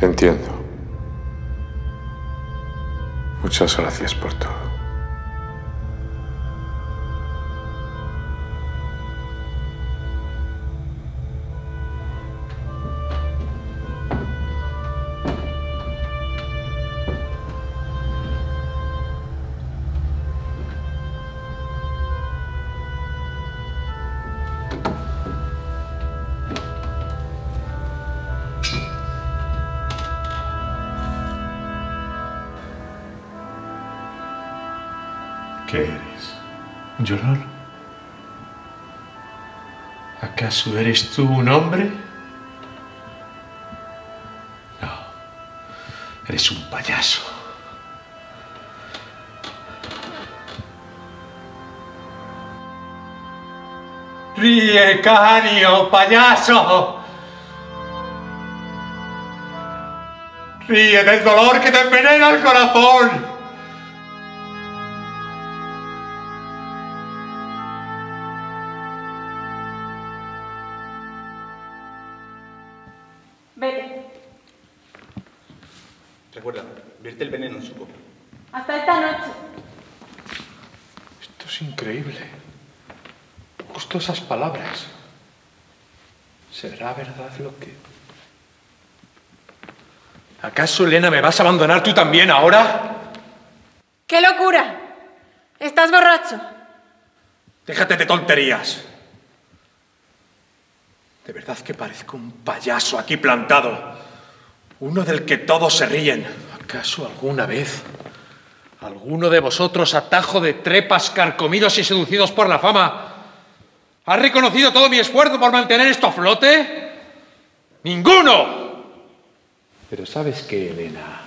Entiendo. Muchas gracias por todo. ¿Qué eres? ¿Un llorón? ¿Acaso eres tú un hombre? No, eres un payaso. ¡Ríe, Canio, payaso! ¡Ríe del dolor que te envenena el corazón! Vete. Recuerda, vierte el veneno en su copa. Hasta esta noche. Esto es increíble. Justo esas palabras. ¿Será verdad lo que...? ¿Acaso, Elena, me vas a abandonar tú también ahora? ¡Qué locura! Estás borracho. Déjate de tonterías. De verdad que parezco un payaso aquí plantado, uno del que todos se ríen. ¿Acaso alguna vez alguno de vosotros, atajo de trepas, carcomidos y seducidos por la fama, ha reconocido todo mi esfuerzo por mantener esto a flote? ¡Ninguno! Pero ¿sabes qué, Elena?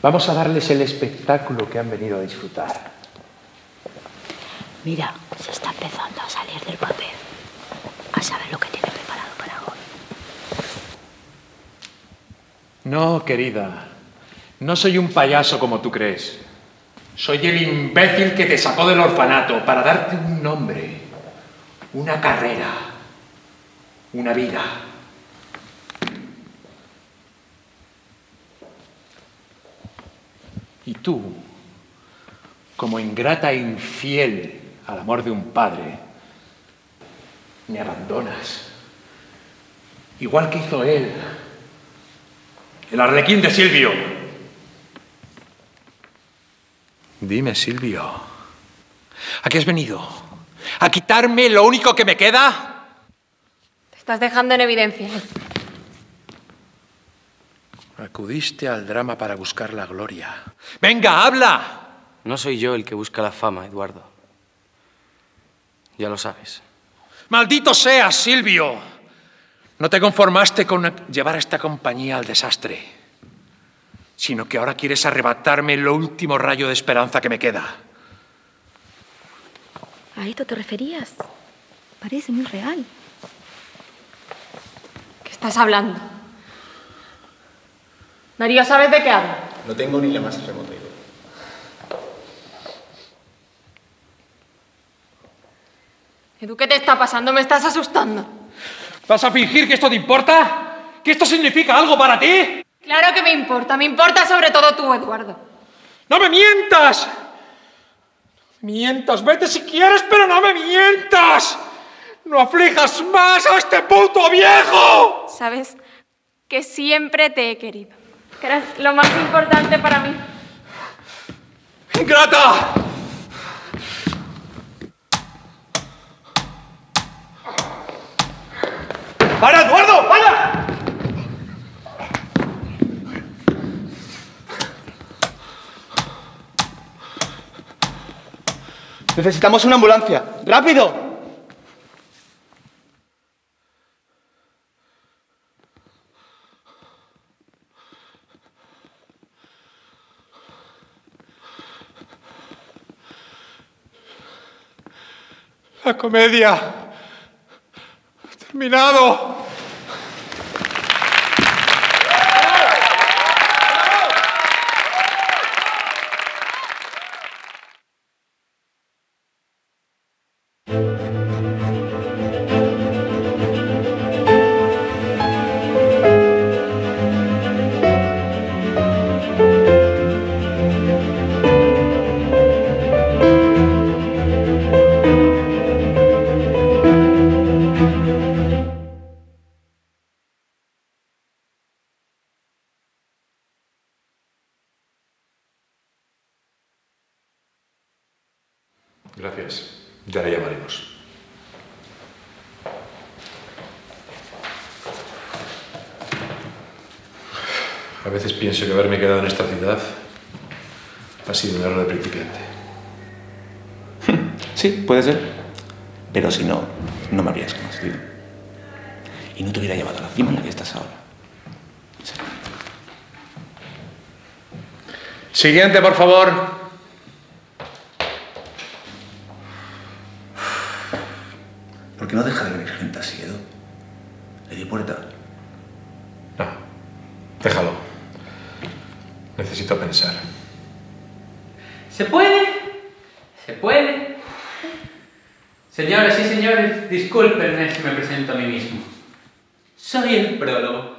Vamos a darles el espectáculo que han venido a disfrutar. Mira, se está empezando a salir del papel. A saber lo que tiene preparado para hoy. No, querida. No soy un payaso como tú crees. Soy el imbécil que te sacó del orfanato para darte un nombre, una carrera, una vida. Y tú, como ingrata e infiel al amor de un padre, me abandonas, igual que hizo él, el arlequín de Silvio. Dime, Silvio, ¿a qué has venido? ¿A quitarme lo único que me queda? Te estás dejando en evidencia. Acudiste al drama para buscar la gloria. ¡Venga, habla! No soy yo el que busca la fama, Eduardo. Ya lo sabes. ¡Maldito seas, Silvio! No te conformaste con llevar a esta compañía al desastre, sino que ahora quieres arrebatarme el último rayo de esperanza que me queda. ¿A esto te referías? Parece muy real. ¿Qué estás hablando? Darío, ¿sabes de qué hablo? No tengo ni la más remota idea. ¿Tú qué te está pasando? Me estás asustando. ¿Vas a fingir que esto te importa? ¿Que esto significa algo para ti? Claro que me importa. Me importa sobre todo tú, Eduardo. ¡No me mientas! No me mientas. Vete si quieres, pero no me mientas. No aflijas más a este puto viejo. Sabes que siempre te he querido. Que eras lo más importante para mí. ¡Ingrata! ¡Para, Eduardo! ¡Para! Necesitamos una ambulancia. ¡Rápido! La comedia ha terminado. Mercedes. Ya la llamaremos. A veces pienso que haberme quedado en esta ciudad ha sido un error de principiante. Sí, puede ser. Pero si no, no me habrías conocido. Y no te hubiera llevado a la cima en la que estás ahora. Siguiente, por favor. ¿Por qué no deja de venir gente así, Edu? ¿Le di puerta? No, déjalo. Necesito pensar. ¿Se puede? ¿Se puede? Señoras y señores, discúlpenme si me presento a mí mismo. Soy el prólogo.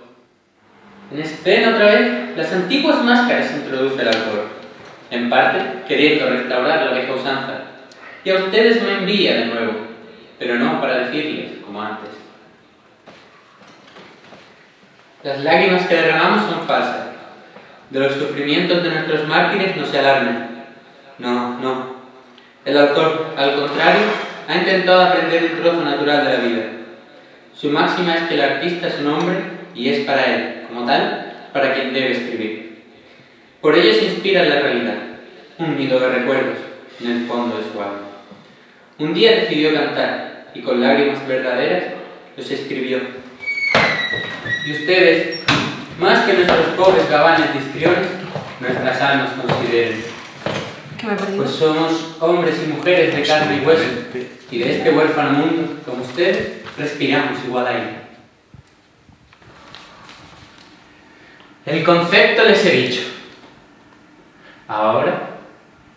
En estreno otra vez, las antiguas máscaras introduce el autor, en parte queriendo restaurar la vieja usanza, y a ustedes me envía de nuevo, pero no para decirles, como antes. Las lágrimas que derramamos son falsas, de los sufrimientos de nuestros mártires no se alarmen. No, no. El autor, al contrario, ha intentado aprender el trozo natural de la vida. Su máxima es que el artista es un hombre y es para él, como tal, para quien debe escribir. Por ello se inspira en la realidad, un nido de recuerdos, en el fondo de su alma. Un día decidió cantar, y con lágrimas verdaderas, los escribió. Y ustedes, más que nuestros pobres gabanes de histriones, nuestras almas consideren. Pues somos hombres y mujeres de carne y hueso, y de este huérfano mundo, como ustedes, respiramos igual aire. El concepto les he dicho. Ahora,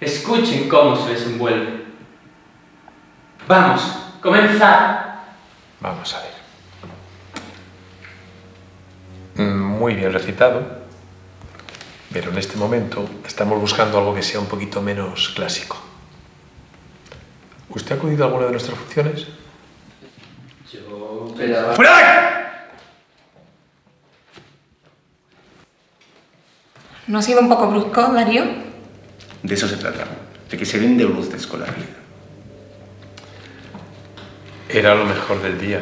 escuchen cómo se desenvuelve. Vamos, comenzad. Vamos a ver. Muy bien recitado, pero en este momento estamos buscando algo que sea un poquito menos clásico. ¿Usted ha acudido a alguna de nuestras funciones? Yo esperaba... ¡Fuera! ¿No ha sido un poco brusco, Darío? De eso se trata, de que se den de bruces con la realidad. Era lo mejor del día.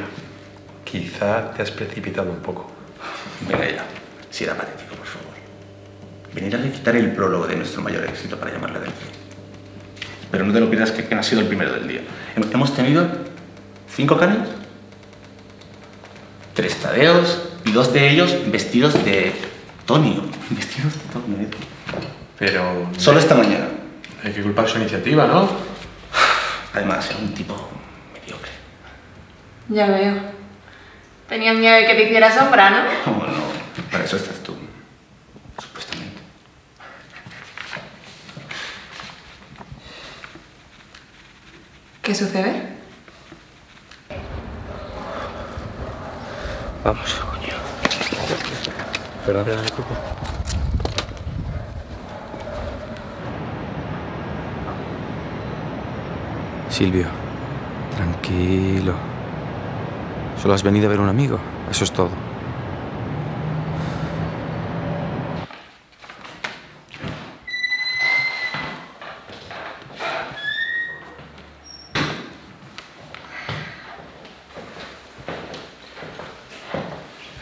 Quizá te has precipitado un poco. Venga ya, si era patético, por favor. Venir a recitar el prólogo de nuestro mayor éxito para llamarle del día. Pero no te lo pierdas, que ha sido el primero del día. Hemos tenido 5 canes, 3 tadeos y 2 de ellos vestidos de... Tonio, vestidos de Tonio. Pero... Solo esta mañana. Hay que culpar su iniciativa, ¿no? Además, era un tipo mediocre. Ya veo. Tenías miedo de que te hiciera sombra, ¿no? No, no. Para eso estás tú. Supuestamente. ¿Qué sucede? Vamos, coño. Perdón, Coco. Silvio, tranquilo. Solo has venido a ver a un amigo, eso es todo.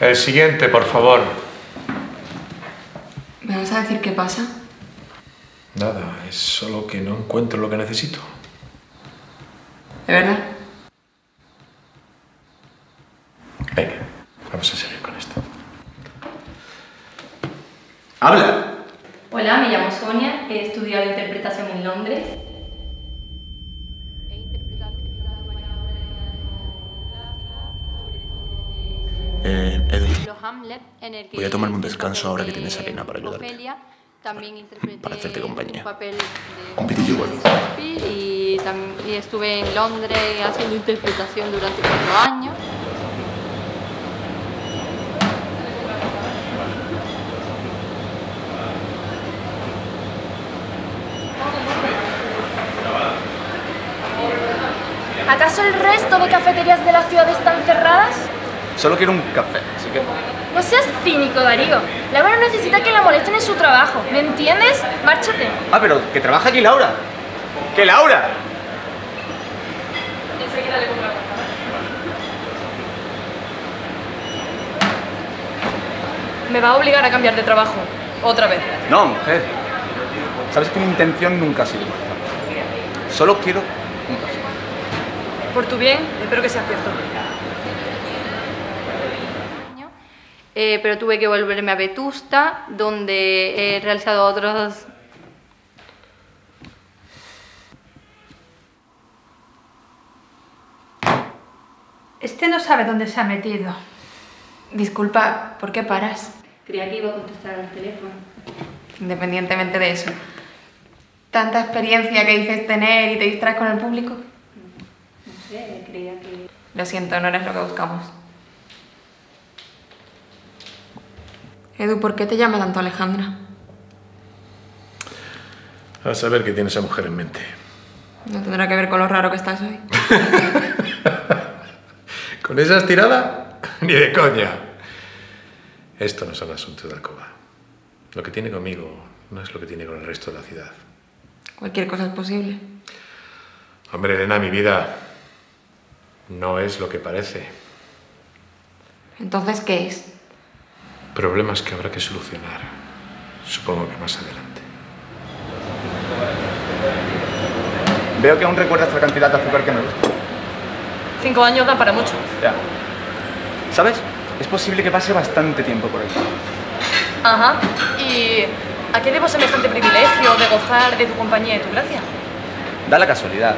El siguiente, por favor. ¿Vas a decir qué pasa? Nada, es solo que no encuentro lo que necesito. ¿De verdad? Venga, vamos a seguir con esto. ¡Habla! Hola, me llamo Sonia, he estudiado interpretación en Londres. Voy a tomarme un descanso ahora que tienes arena para ayudarte, para hacerte compañía. Un pitillo bueno. Y estuve en Londres haciendo interpretación durante 4 años. ¿Acaso el resto de cafeterías de la ciudad están cerradas? Solo quiero un café, así que... No seas cínico, Darío. Laura necesita que la molesten en su trabajo, ¿me entiendes? Márchate. Ah, pero que trabaja aquí Laura. ¡Que Laura! me va a obligar a cambiar de trabajo. Otra vez. No, mujer. Sabes que mi intención nunca ha sido esta. Solo quiero un caso. Por tu bien, espero que sea cierto. Pero tuve que volverme a Vetusta, donde he realizado otros... Este no sabe dónde se ha metido. Disculpa, ¿por qué paras? Creía que iba a contestar al teléfono. Independientemente de eso. ¿Tanta experiencia que dices tener y te distraes con el público? No sé, creía que... Lo siento, no eres lo que buscamos. Edu, ¿por qué te llama tanto Alejandra? A saber qué tiene esa mujer en mente. No tendrá que ver con lo raro que estás hoy. ¿Con esa estirada? ¡Ni de coña! Esto no es el asunto de Alcoba. Lo que tiene conmigo no es lo que tiene con el resto de la ciudad. Cualquier cosa es posible. Hombre, Elena, mi vida no es lo que parece. ¿Entonces qué es? Problemas que habrá que solucionar, supongo que más adelante. Veo que aún recuerdas la cantidad de azúcar que me gusta. 5 años dan para mucho. Ya. ¿Sabes? Es posible que pase bastante tiempo por aquí. Ajá. ¿Y a qué debo semejante privilegio de gozar de tu compañía y tu gracia? Da la casualidad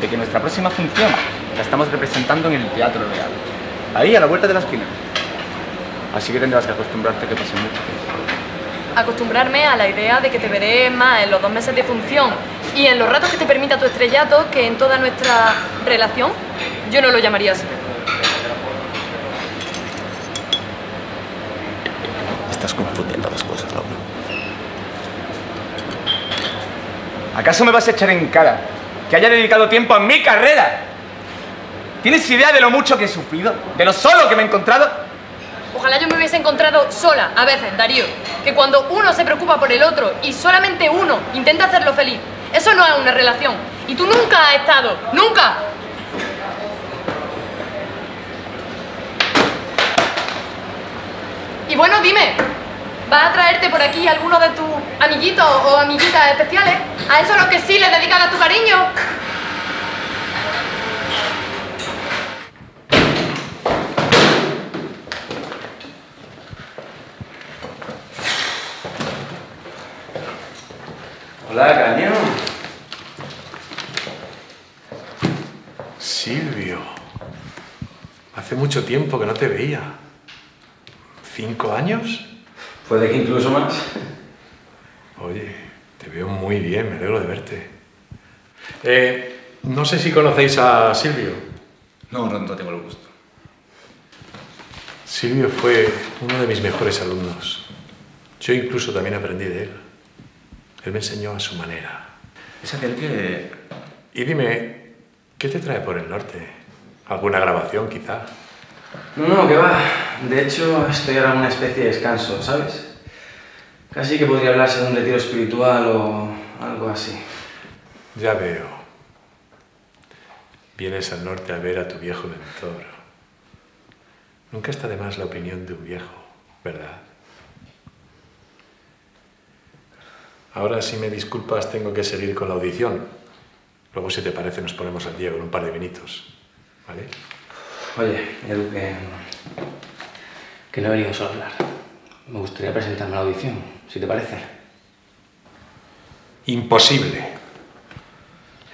de que nuestra próxima función la estamos representando en el Teatro Real. Ahí, a la vuelta de la esquina. Así que tendrás que acostumbrarte que pase mucho tiempo. Acostumbrarme a la idea de que te veré más en los 2 meses de función y en los ratos que te permita tu estrellato que en toda nuestra relación. Yo no lo llamaría así. Estás confundiendo las cosas, Laura. ¿Acaso me vas a echar en cara que haya dedicado tiempo a mi carrera? ¿Tienes idea de lo mucho que he sufrido? ¿De lo solo que me he encontrado? Ojalá yo me hubiese encontrado sola a veces, Darío. Que cuando uno se preocupa por el otro y solamente uno intenta hacerlo feliz, eso no es una relación. Y tú nunca has estado. ¡Nunca! Y bueno, dime, ¿vas a traerte por aquí alguno de tus amiguitos o amiguitas especiales? ¿A esos los que sí les dedicas a tu cariño? Hola, Cañón. Silvio. Hace mucho tiempo que no te veía. 5 años? Puede que incluso más. Oye, te veo muy bien, me alegro de verte. No sé si conocéis a Silvio. No tengo el gusto. Silvio fue uno de mis mejores alumnos. Yo incluso también aprendí de él. Él me enseñó a su manera. Es aquel que... Y dime, ¿qué te trae por el norte? ¿Alguna grabación, quizá? No, que va. De hecho, estoy ahora en una especie de descanso, ¿sabes? Casi que podría hablarse de un retiro espiritual o algo así. Ya veo. Vienes al norte a ver a tu viejo mentor. Nunca está de más la opinión de un viejo, ¿verdad? Ahora, si me disculpas, tengo que seguir con la audición. Luego, si te parece, nos ponemos al día con un par de vinitos, ¿vale? Oye, Edu, que no he venido solo a hablar. Me gustaría presentarme a la audición, si te parece. Imposible.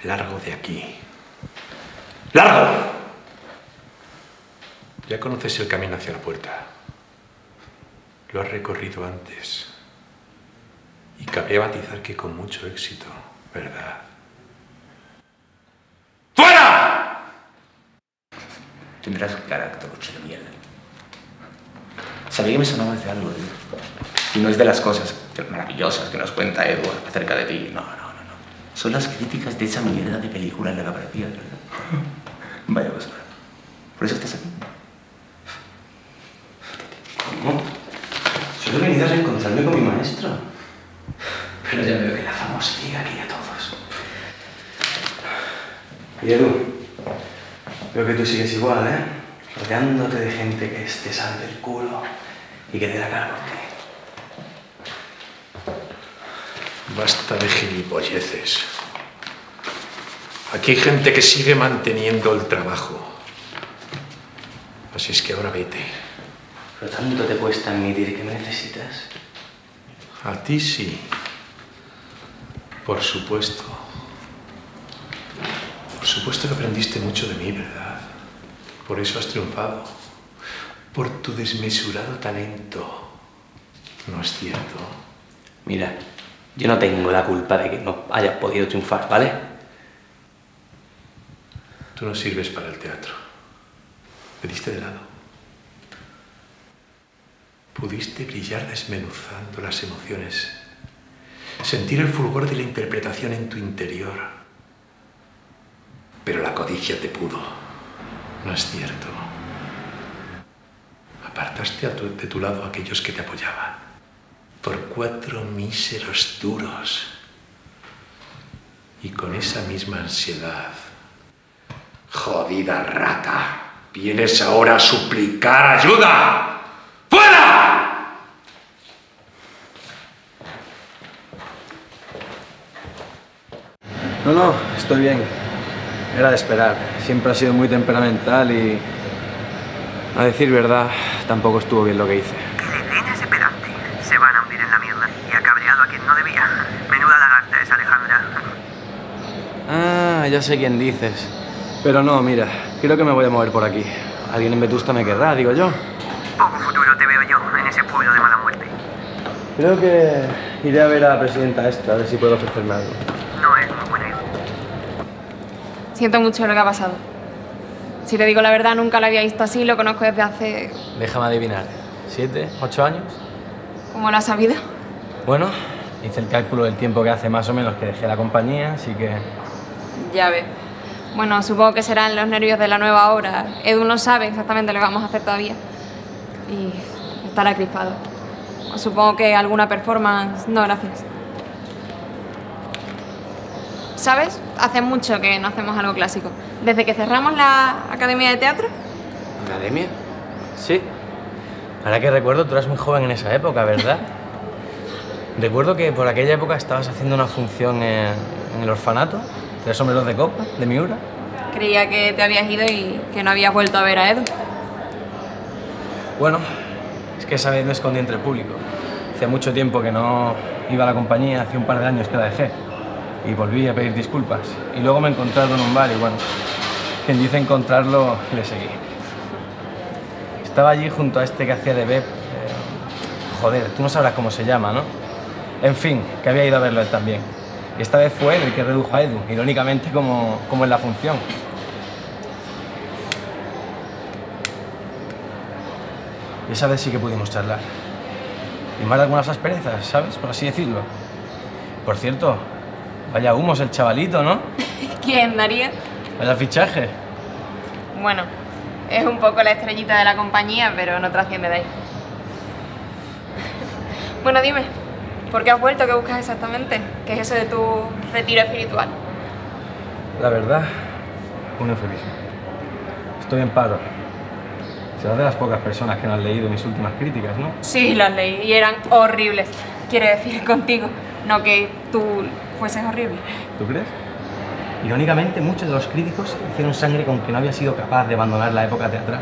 Largo de aquí. ¡Largo! Ya conoces el camino hacia la puerta. Lo has recorrido antes. Y cabría batizar que con mucho éxito, ¿verdad? ¡Fuera! Tendrás carácter, coche de mierda. Sabía que me sonaba de algo, tío. Y no es de las cosas maravillosas que nos cuenta Edward acerca de ti. No. Son las críticas de esa mierda de película en la que aparecía, ¿verdad? Vaya cosa. ¿Por eso estás aquí? ¿Cómo? Solo he venido a reencontrarme con mi maestro. Pero ya veo que la fama os llega aquí a todos. Y Edu, veo que tú sigues igual, ¿eh? Rodeándote de gente que te salve el culo, y que dé la cara por ti. Basta de gilipolleces. Aquí hay gente que sigue manteniendo el trabajo. Así es que ahora vete. ¿Pero tanto te cuesta admitir que me necesitas? A ti sí. Por supuesto. Por supuesto que aprendiste mucho de mí, ¿verdad? Por eso has triunfado. Por tu desmesurado talento. ¿No es cierto? Mira, yo no tengo la culpa de que no hayas podido triunfar, ¿vale? Tú no sirves para el teatro. Te diste de lado. Pudiste brillar desmenuzando las emociones. Sentir el fulgor de la interpretación en tu interior. Pero la codicia te pudo. ¿No es cierto? Apartaste de tu lado a aquellos que te apoyaban. Por 4 míseros duros. Y con esa misma ansiedad. ¡Jodida rata! ¡Vienes ahora a suplicar ayuda! No, estoy bien. Era de esperar. Siempre ha sido muy temperamental y... A decir verdad, tampoco estuvo bien lo que hice. ¡Qué le metes de pedante! Se van a hundir en la mierda. Y ha cabreado a quien no debía. Menuda lagarta es Alejandra. Ah, ya sé quién dices. Pero no, mira. Creo que me voy a mover por aquí. Alguien en Vetusta me querrá, digo yo. Poco futuro te veo yo en ese pueblo de mala muerte. Creo que iré a ver a la presidenta esta, a ver si puedo ofrecerme algo. Siento mucho lo que ha pasado. Si te digo la verdad, nunca la había visto así, lo conozco desde hace... Déjame adivinar. ¿7, 8 años? ¿Cómo lo has sabido? Bueno, hice el cálculo del tiempo que hace más o menos que dejé la compañía, así que... Ya ves. Bueno, supongo que serán los nervios de la nueva obra. Edu no sabe exactamente lo que vamos a hacer todavía. Y estará crispado. Supongo que alguna performance... No, gracias. ¿Sabes? Hace mucho que no hacemos algo clásico. Desde que cerramos la Academia de Teatro. ¿Academia? Sí. Ahora que recuerdo, tú eras muy joven en esa época, ¿verdad? Recuerdo que por aquella época estabas haciendo una función en el orfanato. 3 Sombreros de Copa, de Miura. Creía que te habías ido y que no habías vuelto a ver a Edu. Bueno, es que esa vez me escondí entre el público. Hace mucho tiempo que no iba a la compañía, hace un par de años que la dejé. Y volví a pedir disculpas. Y luego me encontraron en un bar y bueno, quien dice encontrarlo, le seguí. Estaba allí junto a este que hacía de Beb. Joder, tú no sabrás cómo se llama, ¿no? En fin, que había ido a verlo él también. Y esta vez fue él el que redujo a Edu, irónicamente como en la función. Y esa vez sí que pudimos charlar. Y más de algunas asperezas, ¿sabes? Por así decirlo. Por cierto, vaya humos el chavalito, ¿no? ¿Quién, Darío? Vaya fichaje. Bueno, es un poco la estrellita de la compañía, pero no trasciende de ahí. Bueno, dime, ¿por qué has vuelto? ¿Qué buscas exactamente? ¿Qué es eso de tu retiro espiritual? La verdad, un eufemismo. Estoy en paro. Serás de las pocas personas que no han leído mis últimas críticas, ¿no? Sí, las leí y eran horribles. Quiero decir, contigo, no que tú... Pues es horrible. ¿Tú crees? Irónicamente, muchos de los críticos hicieron sangre con que no había sido capaz de abandonar la época teatral,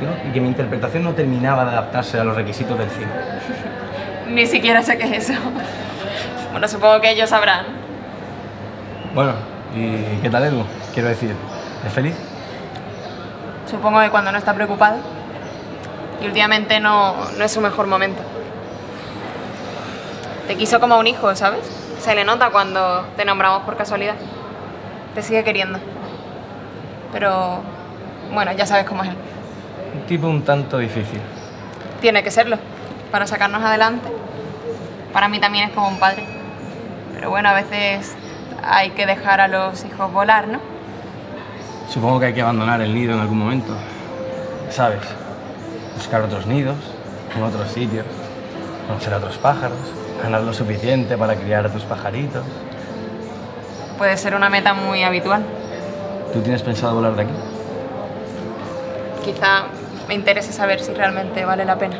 ¿no? Y que mi interpretación no terminaba de adaptarse a los requisitos del cine. Ni siquiera sé qué es eso. Bueno, supongo que ellos sabrán. Bueno, ¿y qué tal, Edu? Quiero decir, ¿es feliz? Supongo que cuando no está preocupado. Y últimamente no es su mejor momento. Te quiso como a un hijo, ¿sabes? Se le nota cuando te nombramos por casualidad. Te sigue queriendo. Pero, bueno, ya sabes cómo es él. Un tipo un tanto difícil. Tiene que serlo. Para sacarnos adelante. Para mí también es como un padre. Pero bueno, a veces hay que dejar a los hijos volar, ¿no? Supongo que hay que abandonar el nido en algún momento. ¿Sabes? Buscar otros nidos, en otros sitios, conocer a otros pájaros. Ganar lo suficiente para criar a tus pajaritos. Puede ser una meta muy habitual. ¿Tú tienes pensado volar de aquí? Quizá me interese saber si realmente vale la pena.